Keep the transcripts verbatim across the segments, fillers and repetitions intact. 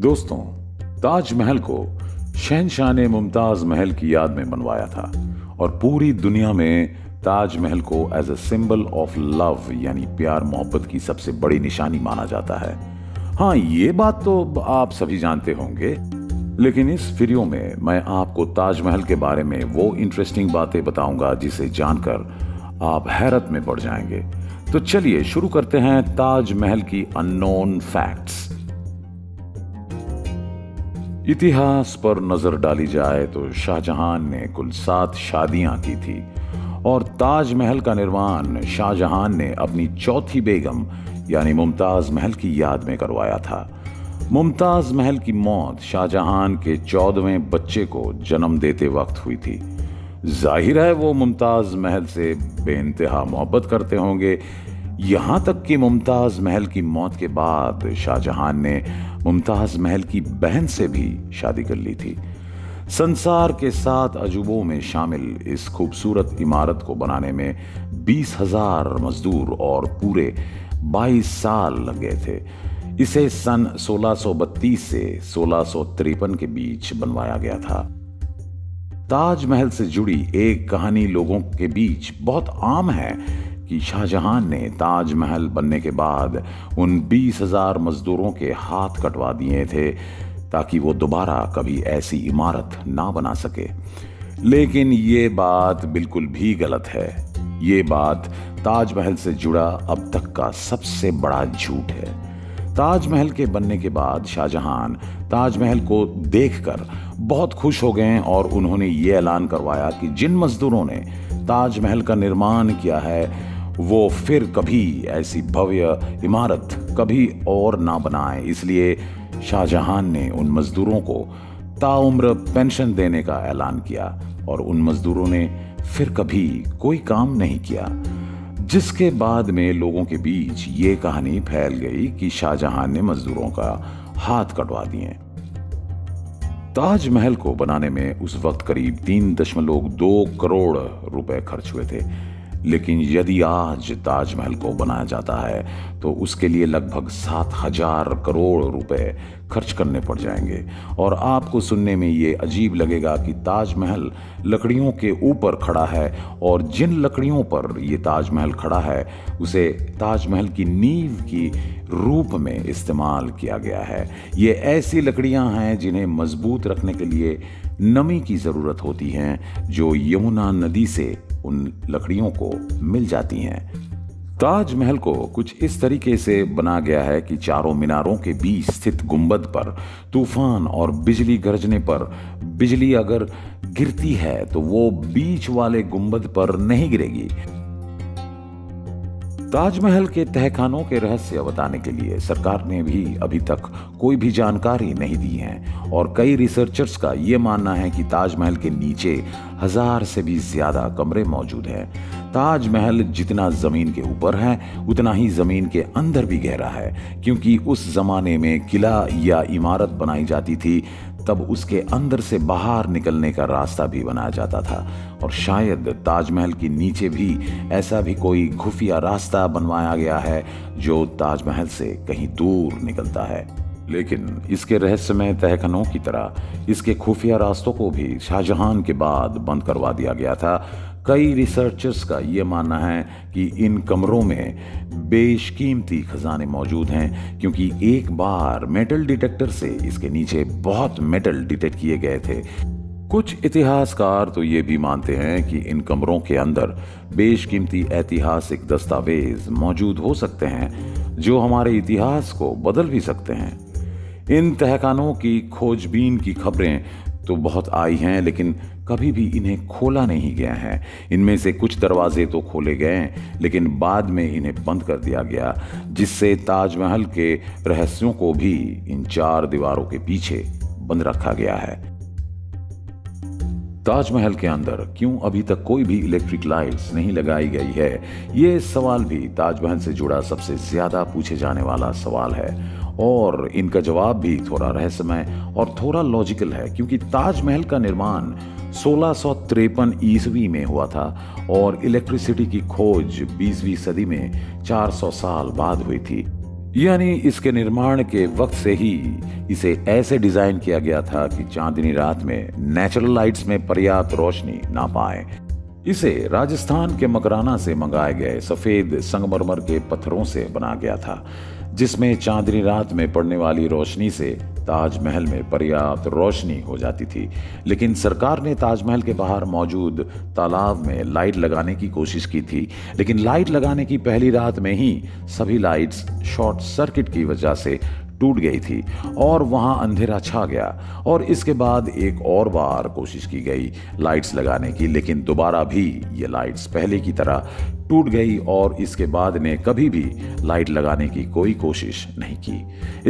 दोस्तों, ताजमहल को शहनशाह ने मुमताज महल की याद में बनवाया था और पूरी दुनिया में ताजमहल को as a symbol of love यानी प्यार मोहब्बत की सबसे बड़ी निशानी माना जाता है। हाँ, ये बात तो आप सभी जानते होंगे, लेकिन इस वीडियो में मैं आपको ताजमहल के बारे में वो इंटरेस्टिंग बातें बताऊंगा जिसे जानकर आप हैरत में पड़ जाएंगे। तो चलिए शुरू करते हैं ताजमहल की अननोन फैक्ट्स। इतिहास पर नजर डाली जाए तो शाहजहां ने कुल सात शादियां की थी और ताजमहल का निर्माण शाहजहां ने अपनी चौथी बेगम यानी मुमताज महल की याद में करवाया था। मुमताज महल की मौत शाहजहां के चौदहवें बच्चे को जन्म देते वक्त हुई थी। जाहिर है वो मुमताज महल से बेइंतहा मोहब्बत करते होंगे। यहाँ तक कि मुमताज महल की मौत के बाद शाहजहां ने मुमताज महल की बहन से भी शादी कर ली थी। संसार के सात अजूबों में शामिल इस खूबसूरत इमारत को बनाने में बीस हजार मजदूर और पूरे बाईस साल लग गए थे। इसे सन सोलह सौ बत्तीस से सोलह सौ तिरपन के बीच बनवाया गया था। ताजमहल से जुड़ी एक कहानी लोगों के बीच बहुत आम है कि शाहजहां ने ताजमहल बनने के बाद उन बीस हजार मजदूरों के हाथ कटवा दिए थे ताकि वो दोबारा कभी ऐसी इमारत ना बना सके। लेकिन ये बात बिल्कुल भी गलत है। ये बात ताजमहल से जुड़ा अब तक का सबसे बड़ा झूठ है। ताजमहल के बनने के बाद शाहजहां ताजमहल को देखकर बहुत खुश हो गए और उन्होंने ये ऐलान करवाया कि जिन मजदूरों ने ताजमहल का निर्माण किया है वो फिर कभी ऐसी भव्य इमारत कभी और ना बनाए। इसलिए शाहजहां ने उन मजदूरों को ताउम्र पेंशन देने का ऐलान किया और उन मजदूरों ने फिर कभी कोई काम नहीं किया, जिसके बाद में लोगों के बीच ये कहानी फैल गई कि शाहजहां ने मजदूरों का हाथ कटवा दिए। ताजमहल को बनाने में उस वक्त करीब तीन दशमलव दो करोड़ रुपए खर्च हुए थे, लेकिन यदि आज ताजमहल को बनाया जाता है तो उसके लिए लगभग सात हजार करोड़ रुपए खर्च करने पड़ जाएंगे। और आपको सुनने में ये अजीब लगेगा कि ताजमहल लकड़ियों के ऊपर खड़ा है और जिन लकड़ियों पर ये ताजमहल खड़ा है उसे ताजमहल की नींव की रूप में इस्तेमाल किया गया है। ये ऐसी लकड़ियां हैं जिन्हें मजबूत रखने के लिए नमी की ज़रूरत होती है, जो यमुना नदी से उन लकड़ियों को मिल जाती हैं। ताजमहल को कुछ इस तरीके से बना गया है कि चारों मीनारों के बीच स्थित गुंबद पर तूफान और बिजली गरजने पर बिजली अगर गिरती है तो वो बीच वाले गुंबद पर नहीं गिरेगी। ताजमहल के तहखानों के रहस्य बताने के लिए सरकार ने भी अभी तक कोई भी जानकारी नहीं दी है और कई रिसर्चर्स का ये मानना है कि ताजमहल के नीचे हजार से भी ज़्यादा कमरे मौजूद हैं। ताजमहल जितना ज़मीन के ऊपर है उतना ही ज़मीन के अंदर भी गहरा है, क्योंकि उस ज़माने में किला या इमारत बनाई जाती थी तब उसके अंदर से बाहर निकलने का रास्ता भी बनाया जाता था और शायद ताजमहल के नीचे भी ऐसा भी कोई खुफिया रास्ता बनवाया गया है जो ताजमहल से कहीं दूर निकलता है। लेकिन इसके रहस्यमय तहखानों की तरह इसके खुफिया रास्तों को भी शाहजहां के बाद बंद करवा दिया गया था। कई रिसर्चर्स का ये मानना है कि इन कमरों में बेशकीमती खजाने मौजूद हैं, क्योंकि एक बार मेटल डिटेक्टर से इसके नीचे बहुत मेटल डिटेक्ट किए गए थे। कुछ इतिहासकार तो ये भी मानते हैं कि इन कमरों के अंदर बेशकीमती ऐतिहासिक दस्तावेज मौजूद हो सकते हैं जो हमारे इतिहास को बदल भी सकते हैं। इन तहखानों की खोजबीन की खबरें तो बहुत आई हैं, लेकिन कभी भी इन्हें खोला नहीं गया है। इनमें से कुछ दरवाजे तो खोले गए, लेकिन बाद में इन्हें बंद कर दिया गया, जिससे ताजमहल के रहस्यों को भी इन चार दीवारों के पीछे बंद रखा गया है। ताजमहल के अंदर क्यों अभी तक कोई भी इलेक्ट्रिक लाइट्स नहीं लगाई गई है, ये सवाल भी ताजमहल से जुड़ा सबसे ज़्यादा पूछे जाने वाला सवाल है और इनका जवाब भी थोड़ा रहस्यमय और थोड़ा लॉजिकल है, क्योंकि ताजमहल का निर्माण सोलह सौ तिरपन ईस्वी में हुआ था और इलेक्ट्रिसिटी की खोज बीसवीं सदी में चार सौ साल बाद हुई थी। यानी इसके निर्माण के वक्त से ही इसे ऐसे डिजाइन किया गया था कि चांदनी रात में नेचुरल लाइट्स में पर्याप्त रोशनी ना पाए। इसे राजस्थान के मकराना से मंगाए गए सफेद संगमरमर के पत्थरों से बना गया था, जिसमें चांदनी रात में पड़ने वाली रोशनी से ताजमहल में पर्याप्त रोशनी हो जाती थी। लेकिन सरकार ने ताजमहल के बाहर मौजूद तालाब में लाइट लगाने की कोशिश की थी, लेकिन लाइट लगाने की पहली रात में ही सभी लाइट्स शॉर्ट सर्किट की वजह से टूट गई थी और वहां अंधेरा छा गया। और इसके बाद एक और बार कोशिश की गई लाइट्स लगाने की, लेकिन दोबारा भी ये लाइट्स पहले की तरह टूट गई और इसके बाद ने कभी भी लाइट लगाने की कोई कोशिश नहीं की।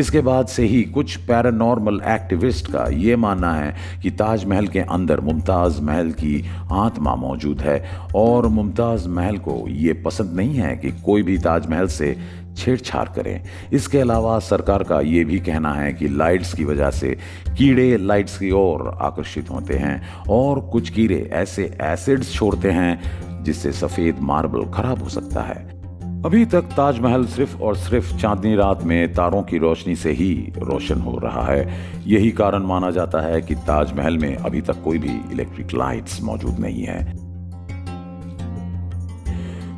इसके बाद से ही कुछ पैरानॉर्मल एक्टिविस्ट का ये मानना है कि ताजमहल के अंदर मुमताज महल की आत्मा मौजूद है और मुमताज महल को ये पसंद नहीं है कि कोई भी ताजमहल से छेड़छाड़ करें। इसके अलावा सरकार का ये भी कहना है कि लाइट्स की वजह से कीड़े लाइट्स की ओर आकर्षित होते हैं और कुछ कीड़े ऐसे एसिड्स छोड़ते हैं जिससे सफेद मार्बल खराब हो सकता है। अभी तक ताजमहल सिर्फ और सिर्फ चांदनी रात में तारों की रोशनी से ही रोशन हो रहा है। यही कारण माना जाता है कि ताजमहल में अभी तक कोई भी इलेक्ट्रिक लाइट्स मौजूद नहीं है।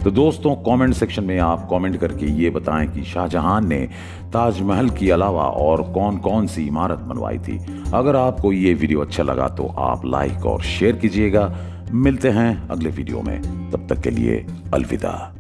तो दोस्तों, कमेंट सेक्शन में आप कमेंट करके ये बताएं कि शाहजहां ने ताजमहल के अलावा और कौन कौन सी इमारत बनवाई थी। अगर आपको ये वीडियो अच्छा लगा तो आप लाइक और शेयर कीजिएगा। मिलते हैं अगले वीडियो में, तब तक के लिए अलविदा।